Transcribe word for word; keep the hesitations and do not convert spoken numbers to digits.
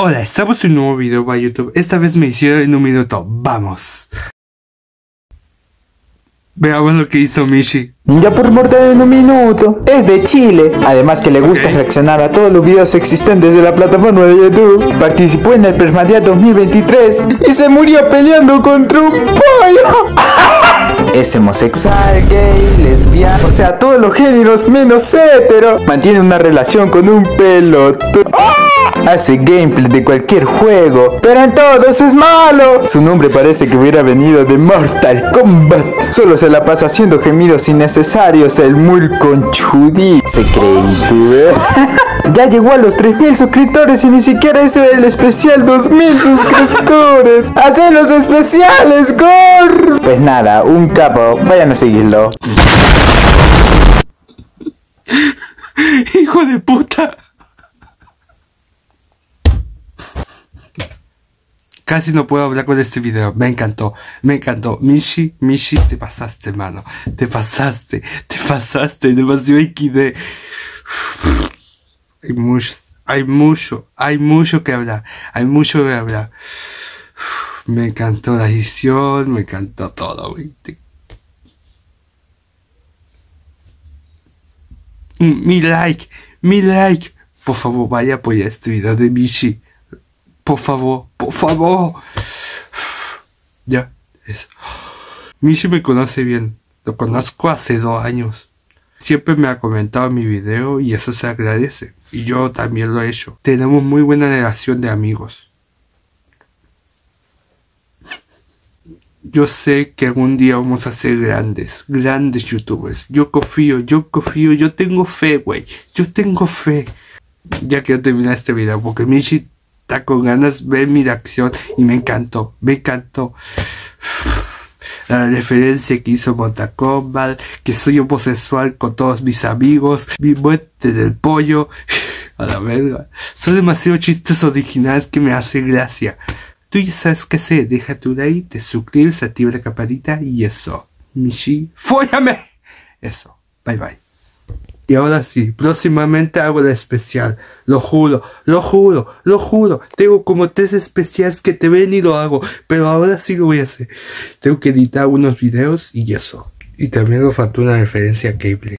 Hola, estamos en un nuevo video para YouTube. Esta vez me hicieron en un minuto. ¡Vamos! Veamos lo que hizo Michi. Ninja por Mortal en un minuto. Es de Chile. Además que le gusta okay. reaccionar a todos los videos existentes de la plataforma de YouTube. Participó en el Permadeath dos mil veintitrés y se murió peleando contra un pollo. Es homosexual, gay, lesbiana, o sea, todos los géneros menos hetero. Mantiene una relación con un pelotudo. Hace gameplay de cualquier juego, pero en todos es malo. Su nombre parece que hubiera venido de Mortal Kombat. Solo se la pasa haciendo gemidos innecesarios, el muy conchudí. Se cree youtuber. Ya llegó a los tres mil suscriptores y ni siquiera hizo el especial dos mil suscriptores. ¡Hacen los especiales, gor! Pues nada, un capo, vayan a seguirlo. Hijo de puta. Casi no puedo hablar con este video. Me encantó, me encantó. Michi, Michi, te pasaste, mano. Te pasaste, te pasaste. Demasiado equidé. Hay mucho, hay mucho, hay mucho que hablar. Hay mucho que hablar. Me encantó la edición, me encantó todo, güey. Mi like, mi like. Por favor, vaya a apoyar este video de Michi. Por favor, por favor. Ya, eso. Michi me conoce bien. Lo conozco hace dos años. Siempre me ha comentado mi video y eso se agradece. Y yo también lo he hecho. Tenemos muy buena relación de amigos. Yo sé que algún día vamos a ser grandes, grandes youtubers. Yo confío, yo confío, yo tengo fe, güey. Yo tengo fe. Ya quiero terminar este video porque Michi está con ganas ver mi reacción y me encantó, me encantó la referencia que hizo Montacombal, que soy homosexual con todos mis amigos, mi muerte del pollo, a la verga. Son demasiado chistes originales que me hacen gracia. Tú ya sabes qué sé, deja tu like, te suscribes, activa la campanita y eso. Michi, ¡fóllame! Eso, bye bye. Y ahora sí, próximamente hago el especial. Lo juro, lo juro, lo juro. Tengo como tres especiales que te ven y lo hago. Pero ahora sí lo voy a hacer. Tengo que editar unos videos y eso. Y también me faltó una referencia a Cable.